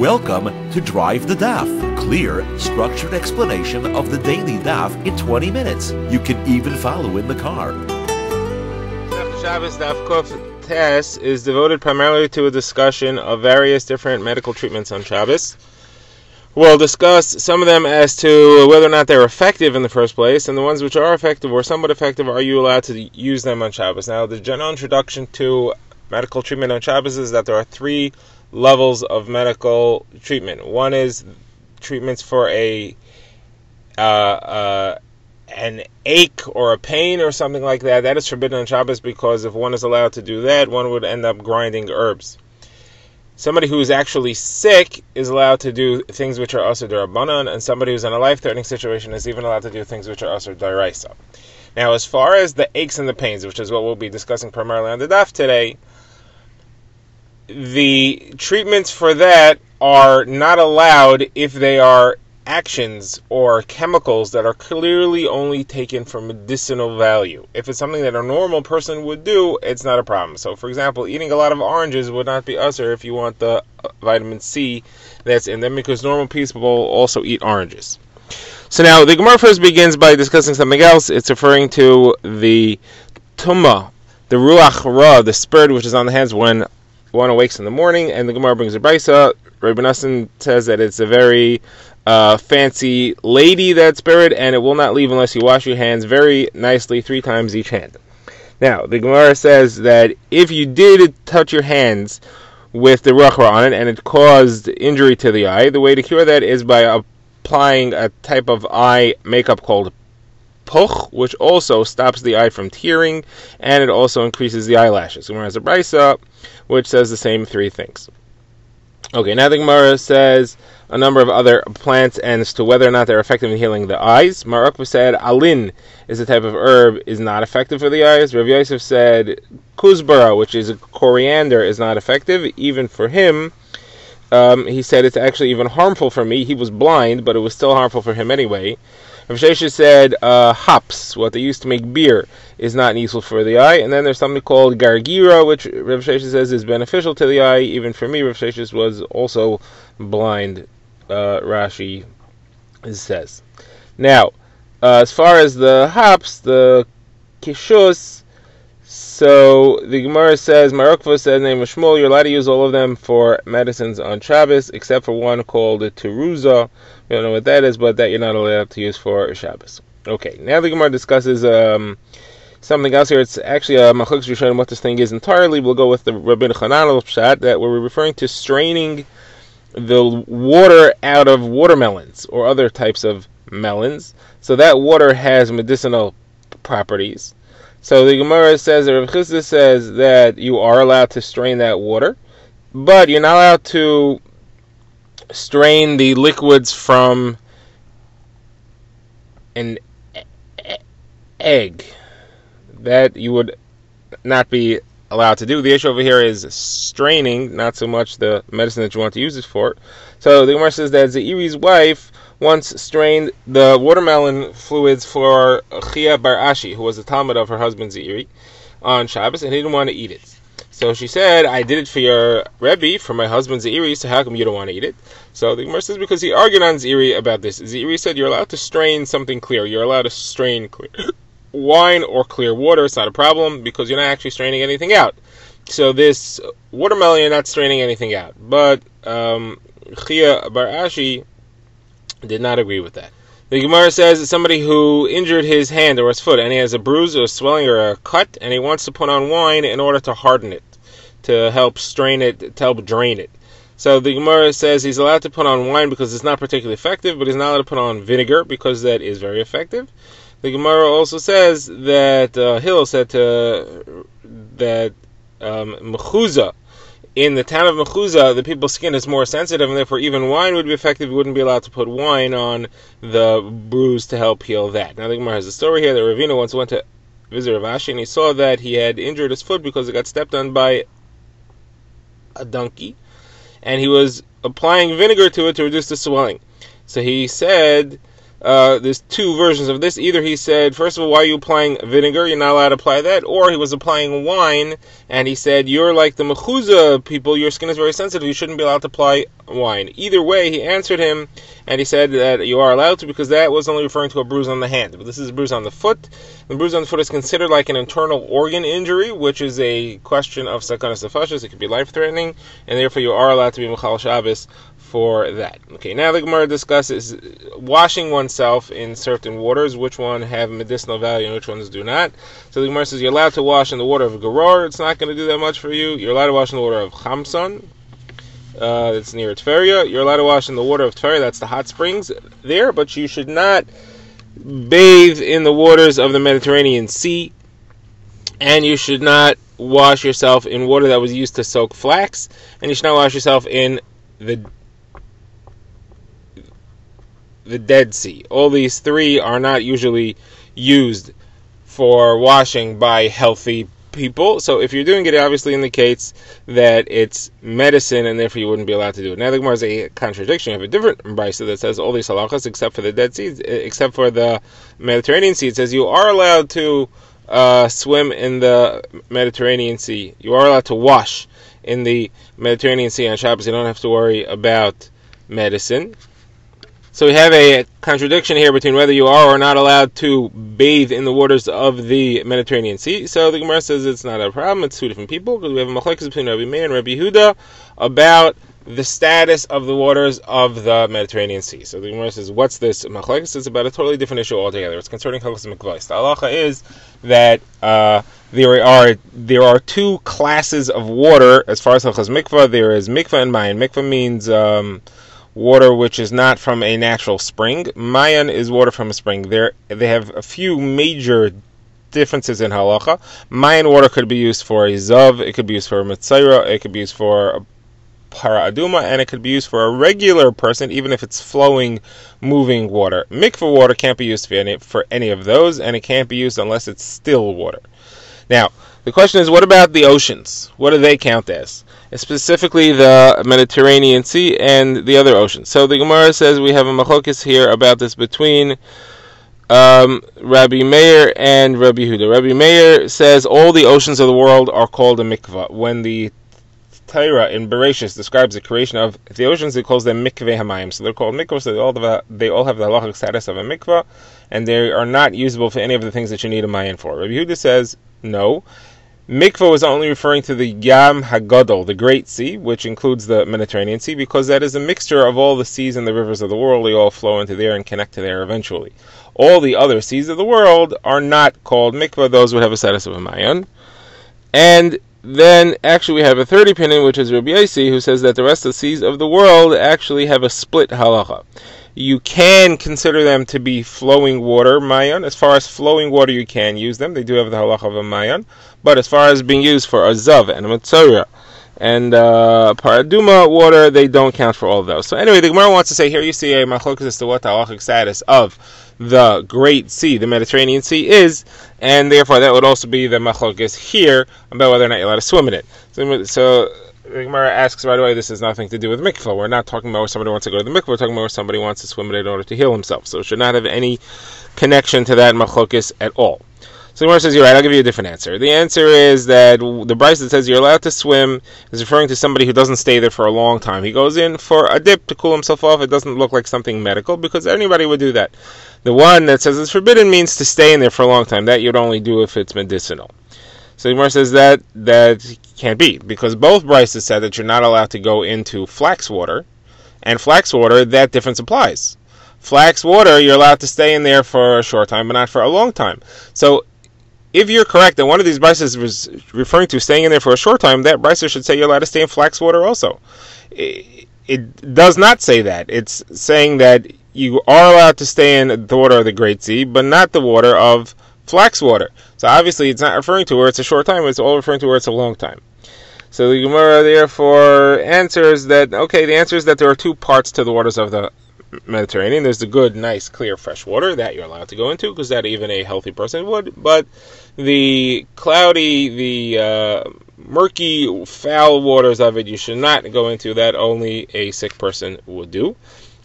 Welcome to Drive the Daf, clear, structured explanation of the daily Daf in 20 minutes. You can even follow in the car. Shabbos Daf Kof Tesh is devoted primarily to a discussion of various different medical treatments on Shabbos. We'll discuss some of them as to whether or not they're effective in the first place, and the ones which are effective or somewhat effective, are you allowed to use them on Shabbos? Now, the general introduction to medical treatment on Shabbos is that there are three levels of medical treatment. One is treatments for an ache or a pain or something like that. That is forbidden on Shabbos because if one is allowed to do that, one would end up grinding herbs. Somebody who is actually sick is allowed to do things which are also derabanan, and somebody who's in a life-threatening situation is even allowed to do things which are also deraisa. Now, as far as the aches and the pains, which is what we'll be discussing primarily on the daf today, the treatments for that are not allowed if they are actions or chemicals that are clearly only taken for medicinal value. If it's something that a normal person would do, it's not a problem. So, for example, eating a lot of oranges would not be usher if you want the vitamin C that's in them, because normal people also eat oranges. So now, the Gemara first begins by discussing something else. It's referring to the Tumah, the Ruach Ra, the spirit which is on the hands when one awakes in the morning, and the Gemara brings a brisa. Rabbeinu Assi says that it's a very fancy lady, that spirit, and it will not leave unless you wash your hands very nicely 3 times each hand. Now, the Gemara says that if you did touch your hands with the rukhra on it and it caused injury to the eye, the way to cure that is by applying a type of eye makeup called puch, which also stops the eye from tearing, and it also increases the eyelashes. The Gemara has a brisa which says the same 3 things. Okay, now the Gemara says a number of other plants as to whether or not they're effective in healing the eyes. Marakva said Alin is a type of herb, is not effective for the eyes. Rav Yosef said kuzbara, which is a coriander, is not effective even for him. He said it's actually even harmful for me. He was blind, but it was still harmful for him anyway. Rav Sheshis said hops, what they used to make beer, is not useful for the eye. And then there's something called gargira, which Rav Sheshis says is beneficial to the eye. Even for me, Rav Sheshis was also blind, Rashi says. Now, as far as the hops, the kishus, so the Gemara says, Marakva said, name of Shmuel, you're allowed to use all of them for medicines on Shabbos, except for one called the teruza. We don't know what that is, but that you're not allowed to use for Shabbos. Okay, now the Gemara discusses something else here. It's actually a Machlokes Rishonim what this thing is entirely. We'll go with the Rabbeinu Hananel Pshat, that we're referring to straining the water out of watermelons or other types of melons. So that water has medicinal properties. So the Gemara says, Rav Sheshis says that you are allowed to strain that water, but you're not allowed to strain the liquids from an egg. That you would not be allowed to do. The issue over here is straining, not so much the medicine that you want to use it for. So the Gemara says that Za'iri's wife once strained the watermelon fluids for Chiya bar Ashi, who was the Talmud of her husband Za'iri, on Shabbos, and he didn't want to eat it. So she said, I did it for your Rebbe, for my husband Za'iri, so how come you don't want to eat it? So the Gemara says, because he argued on Za'iri about this. Za'iri said, you're allowed to strain something clear. You're allowed to strain clear wine or clear water. It's not a problem because you're not actually straining anything out. So this watermelon, you're not straining anything out. But Chiya bar Ashi did not agree with that. The Gemara says that somebody who injured his hand or his foot and he has a bruise or a swelling or a cut and he wants to put on wine in order to harden it, to help strain it, to help drain it. So the Gemara says he's allowed to put on wine because it's not particularly effective, but he's not allowed to put on vinegar because that is very effective. The Gemara also says that Hill said that machuza, in the town of machuza, the people's skin is more sensitive, and therefore even wine would be effective. You wouldn't be allowed to put wine on the bruise to help heal that. Now the Gemara has a story here that Ravina once went to visit Rav Ashi, and he saw that he had injured his foot because it got stepped on by a donkey, and he was applying vinegar to it to reduce the swelling. So he said There's two versions of this. Either he said, first of all, why are you applying vinegar? You're not allowed to apply that. Or he was applying wine, and he said, you're like the machuza people. Your skin is very sensitive. You shouldn't be allowed to apply wine. Either way, he answered him, and he said that you are allowed to, because that was only referring to a bruise on the hand. But this is a bruise on the foot. The bruise on the foot is considered like an internal organ injury, which is a question of sakanas nefashis. It could be life-threatening, and therefore you are allowed to be mechal Shabbos for that. Okay, now the Gemara discusses washing oneself in certain waters, which one have medicinal value and which ones do not. So the Gemara says you're allowed to wash in the water of Garor. It's not going to do that much for you. You're allowed to wash in the water of Chamson. That's near Tveria. You're allowed to wash in the water of Tveria. That's the hot springs there, but you should not bathe in the waters of the Mediterranean Sea, and you should not wash yourself in water that was used to soak flax, and you should not wash yourself in the Dead Sea. All these three are not usually used for washing by healthy people. So if you're doing it, obviously indicates that it's medicine, and therefore you wouldn't be allowed to do it. Now the Gemara is a contradiction. You have a different brisa that says all these halachas except for the Dead Sea, except for the Mediterranean Sea. It says you are allowed to swim in the Mediterranean Sea. You are allowed to wash in the Mediterranean Sea on Shabbos. You don't have to worry about medicine. So we have a contradiction here between whether you are or not allowed to bathe in the waters of the Mediterranean Sea. So the Gemara says it's not a problem. It's two different people, because we have a Machlokes between Rabbi Meir and Rabbi Yehuda about the status of the waters of the Mediterranean Sea. So the Gemara says, what's this Machlokes? It's about a totally different issue altogether. It's concerning hachaz mikvah. The halacha is that there are two classes of water as far as hachaz mikvah. There is mikvah and mayan. Mikvah means water which is not from a natural spring. Mayan is water from a spring. They have a few major differences in halacha. Mayan water could be used for a zav, it could be used for a mitzaira, it could be used for a para'aduma, and it could be used for a regular person, even if it's flowing, moving water. Mikvah water can't be used for any of those, and it can't be used unless it's still water. Now, the question is, what about the oceans? What do they count as? Specifically the Mediterranean Sea and the other oceans. So the Gemara says we have a machlokes here about this between Rabbi Meir and Rabbi Yehuda. Rabbi Meir says all the oceans of the world are called a mikvah. When the Torah in Bereshis describes the creation of the oceans, it calls them mikveh hamayim. So they're called mikvah, so they all have the halachic status of a mikvah, and they are not usable for any of the things that you need a mayan for. Rabbi Yehuda says, no. Mikvah was only referring to the Yam HaGadol, the Great Sea, which includes the Mediterranean Sea, because that is a mixture of all the seas and the rivers of the world. They all flow into there and connect to there eventually. All the other seas of the world are not called mikvah. Those would have a status of a mayan. And then, actually, we have a third opinion, which is Rabbi Assi, who says that the rest of the seas of the world actually have a split halacha. You can consider them to be flowing water, mayan. As far as flowing water, you can use them. They do have the halacha of a mayan. But as far as being used for a zav and a matzora and paraduma water, they don't count for all of those. So anyway, the Gemara wants to say, here you see a machlokes as to what the halachic status of the Great Sea, the Mediterranean Sea, is, and therefore that would also be the machlokes here about whether or not you're allowed to swim in it. So the Gemara asks right away, this has nothing to do with mikvah. We're not talking about where somebody wants to go to the mikvah. We're talking about where somebody wants to swim in it in order to heal himself. So it should not have any connection to that machlokes at all. So the Gemara says, you're right, I'll give you a different answer. The answer is that the Bryce that says you're allowed to swim is referring to somebody who doesn't stay there for a long time. He goes in for a dip to cool himself off. It doesn't look like something medical, because anybody would do that. The one that says it's forbidden means to stay in there for a long time. That you'd only do if it's medicinal. So the Gemara says that can't be, because both Bryces said that you're not allowed to go into flax water, and flax water, that difference applies. Flax water, you're allowed to stay in there for a short time, but not for a long time. So if you're correct that one of these Bryces was referring to staying in there for a short time, that Bryces should say you're allowed to stay in flax water also. It does not say that. It's saying that you are allowed to stay in the water of the Great Sea, but not the water of flax water. So obviously it's not referring to where it's a short time, it's all referring to where it's a long time. So the Gemara therefore answers that, okay, the answer is that there are two parts to the waters of the Mediterranean. There's the good, nice, clear, fresh water that you're allowed to go into, because that even a healthy person would, but the cloudy, murky, foul waters of it, you should not go into. That only a sick person would do.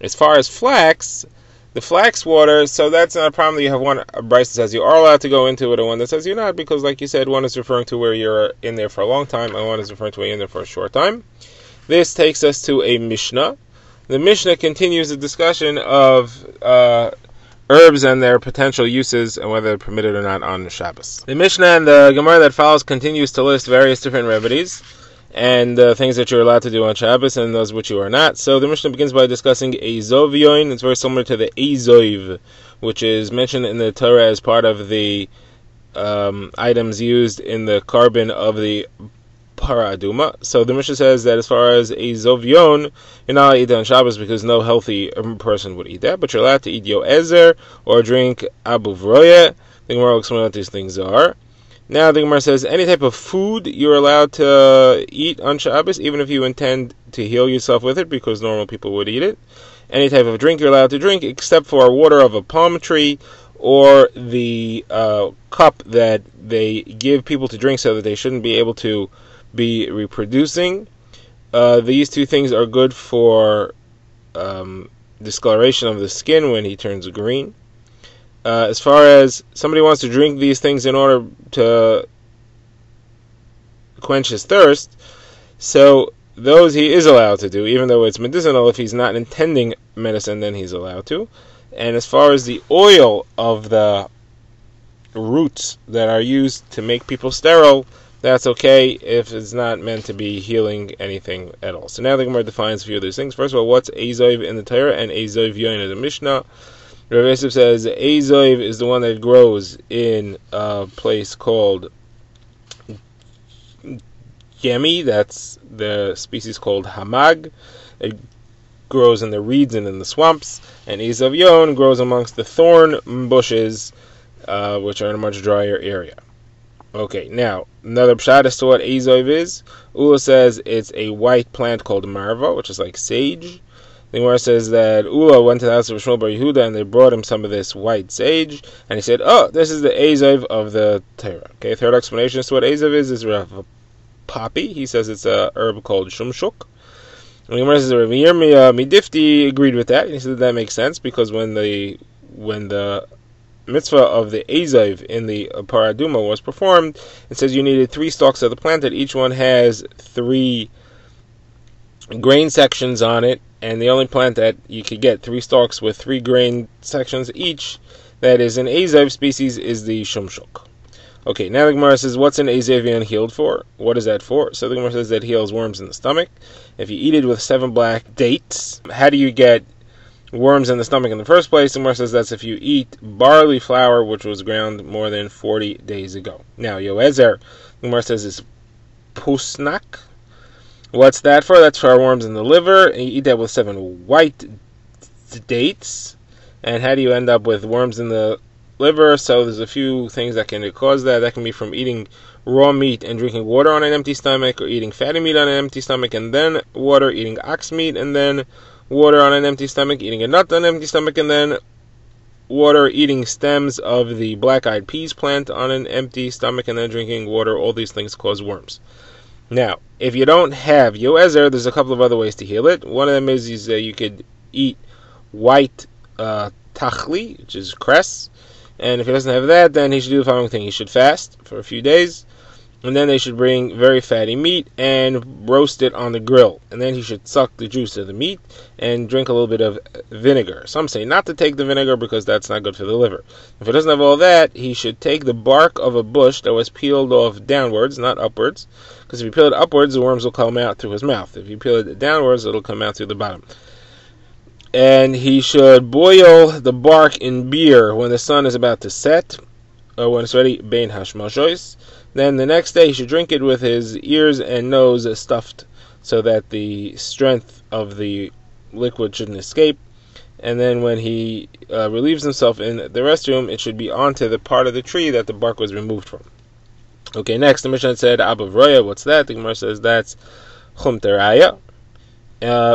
As far as flax, The flax water, so that's not a problem. You have one Bryce that says you are allowed to go into it, and one that says you're not, because like you said, one is referring to where you're in there for a long time, and one is referring to where you're in there for a short time. This takes us to a Mishnah. The Mishnah continues the discussion of herbs and their potential uses, and whether they're permitted or not on Shabbos. The Mishnah and the Gemara that follows continues to list various different remedies, and things that you're allowed to do on Shabbos and those which you are not. So the Mishnah begins by discussing Eizovion. It's very similar to the Eizov, which is mentioned in the Torah as part of the items used in the carbon of the para'aduma. So the Mishnah says that as far as Eizovion, you're not allowed to eat that on Shabbos because no healthy person would eat that, but you're allowed to eat yo Ezer or drink abuvroya. The Gemara will explain what these things are. Now the Gemara says any type of food you're allowed to eat on Shabbos, even if you intend to heal yourself with it, because normal people would eat it. Any type of drink you're allowed to drink, except for water of a palm tree or the cup that they give people to drink so that they shouldn't be able to be reproducing. These two things are good for discoloration of the skin when he turns green. As far as somebody wants to drink these things in order to quench his thirst, so those he is allowed to do, even though it's medicinal. If he's not intending medicine, then he's allowed to. And as far as the oil of the roots that are used to make people sterile, that's okay if it's not meant to be healing anything at all. So now the Gemara defines a few of these things. First of all, what's Eizov in the Torah and Eizovion in the Mishnah? Rav Yosef says Eizov is the one that grows in a place called Gemi. That's the species called Hamag. It grows in the reeds and in the swamps. And Eizovion grows amongst the thorn bushes, which are in a much drier area. Okay, now, another pshat as to what Eizov is. Ula says it's a white plant called Marva, which is like sage. The Nimar says that Ula went to the house of Shmuel bar Yehuda, and they brought him some of this white sage, and he said, "Oh, this is the Eizov of the Torah." Okay, third explanation as to what Eizov is Rav Poppy. He says it's a herb called Shumshuk. The Nimar says Rav Yirmiyah Midifti agreed with that, and he said that makes sense, because when the mitzvah of the Eizov in the Paraduma was performed, it says you needed 3 stalks of the plant, that each one has 3 grain sections on it, and the only plant that you could get 3 stalks with 3 grain sections each that is an Eizov species is the Shumshuk. Okay, now the Gemara says, what's an Eizovion healed for? What is that for? So the Gemara says that heals worms in the stomach. If you eat it with 7 black dates, how do you get worms in the stomach in the first place? The Gemara says that's if you eat barley flour, which was ground more than 40 days ago. Now, yo Ezer, the Gemara says is pusnak. What's that for? That's for worms in the liver. And you eat that with 7 white dates. And how do you end up with worms in the liver? So there's a few things that can cause that. That can be from eating raw meat and drinking water on an empty stomach, or eating fatty meat on an empty stomach and then water, eating ox meat and then water on an empty stomach, eating a nut on an empty stomach and then water, eating stems of the black-eyed peas plant on an empty stomach and then drinking water. All these things cause worms. Now, if you don't have yo Ezer, there's a couple of other ways to heal it. One of them is that you could eat white tachli, which is cress. And if he doesn't have that, then he should do the following thing. He should fast for a few days, and then they should bring very fatty meat and roast it on the grill. And then he should suck the juice of the meat and drink a little bit of vinegar. Some say not to take the vinegar because that's not good for the liver. If he doesn't have all that, he should take the bark of a bush that was peeled off downwards, not upwards. Because if you peel it upwards, the worms will come out through his mouth. If you peel it downwards, it'll come out through the bottom. And he should boil the bark in beer when the sun is about to set, or when it's ready, bein hashmashois. Then the next day he should drink it with his ears and nose stuffed so that the strength of the liquid shouldn't escape. And then when he relieves himself in the restroom, it should be onto the part of the tree that the bark was removed from. Okay, next, the Mishnah said abavroya. What's that? The Gemara says that's chumteraya,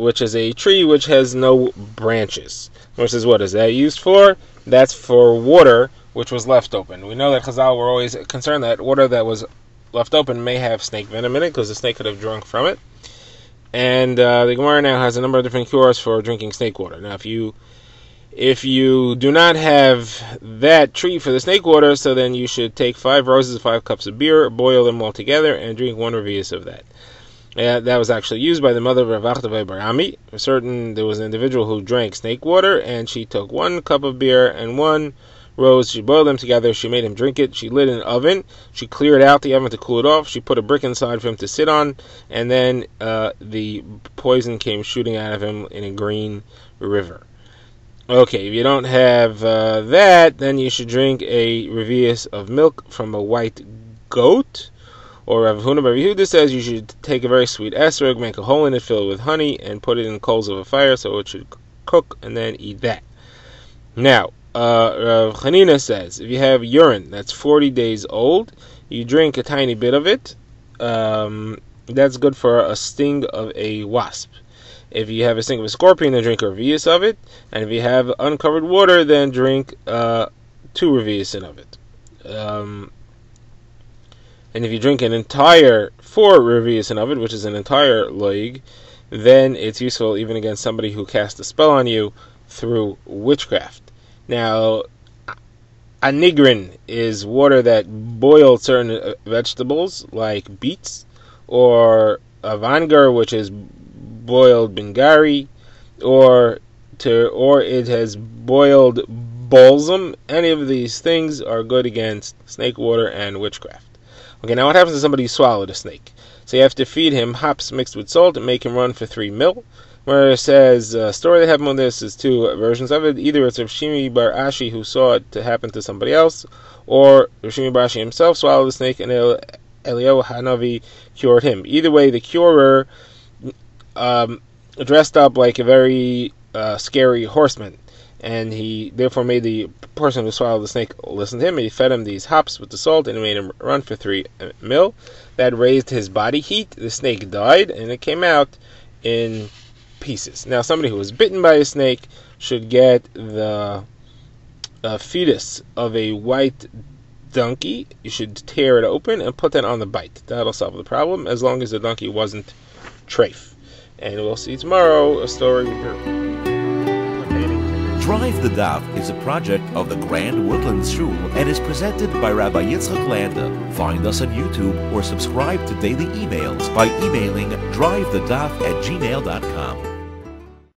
which is a tree which has no branches. The Gemara says, what is that used for? That's for water which was left open. We know that Chazal were always concerned that water that was left open may have snake venom in it, because the snake could have drunk from it. And the Gemara now has a number of different cures for drinking snake water. Now, if you If you do not have that treat for the snake water, so then you should take 5 roses, 5 cups of beer, boil them all together, and drink 1 revius of that. That was actually used by the mother of Rav Achdavai Bar Ami. There was an individual who drank snake water, and she took 1 cup of beer and 1 rose. She boiled them together. She made him drink it. She lit an oven. She cleared out the oven to cool it off. She put a brick inside for him to sit on, and then the poison came shooting out of him in a green river. Okay, if you don't have that, then you should drink a revius of milk from a white goat. Or Rav Huna Bar Yehuda says you should take a very sweet esrog, make a hole in it, fill it with honey, and put it in coals of a fire so it should cook, and then eat that. Now, Rav Hanina says if you have urine that's 40 days old, you drink a tiny bit of it. That's good for a sting of a wasp. If you have a sting of a scorpion, then drink a revius of it. And if you have uncovered water, then drink 2 revius of it. And if you drink an entire 4 revius of it, which is an entire loig, then it's useful even against somebody who casts a spell on you through witchcraft. Now, anigrin is water that boiled certain vegetables like beets, or avanger, which is boiled bingari, or it has boiled balsam. Any of these things are good against snake water and witchcraft. Okay, now what happens to somebody who swallowed a snake? So you have to feed him hops mixed with salt and make him run for 3 mil. Where it says a story that happened on this is 2 versions of it. Either it's Rav Shimi Bar Ashi who saw it to happen to somebody else, or Rav Shimi Bar Ashi himself swallowed the snake and Eliyahu Hanavi cured him. Either way, the curer dressed up like a very scary horseman, and he therefore made the person who swallowed the snake listen to him. He fed him these hops with the salt and made him run for 3 mil. That raised his body heat. The snake died, and it came out in pieces. Now, somebody who was bitten by a snake should get the fetus of a white donkey. You should tear it open and put that on the bite. That'll solve the problem, as long as the donkey wasn't treif. And we'll see tomorrow a story Drive the Daf is a project of the Grand Woodlands Shul and is presented by Rabbi Yitzchak Landa. Find us on YouTube or subscribe to daily emails by emailing drivetheDaf@gmail.com.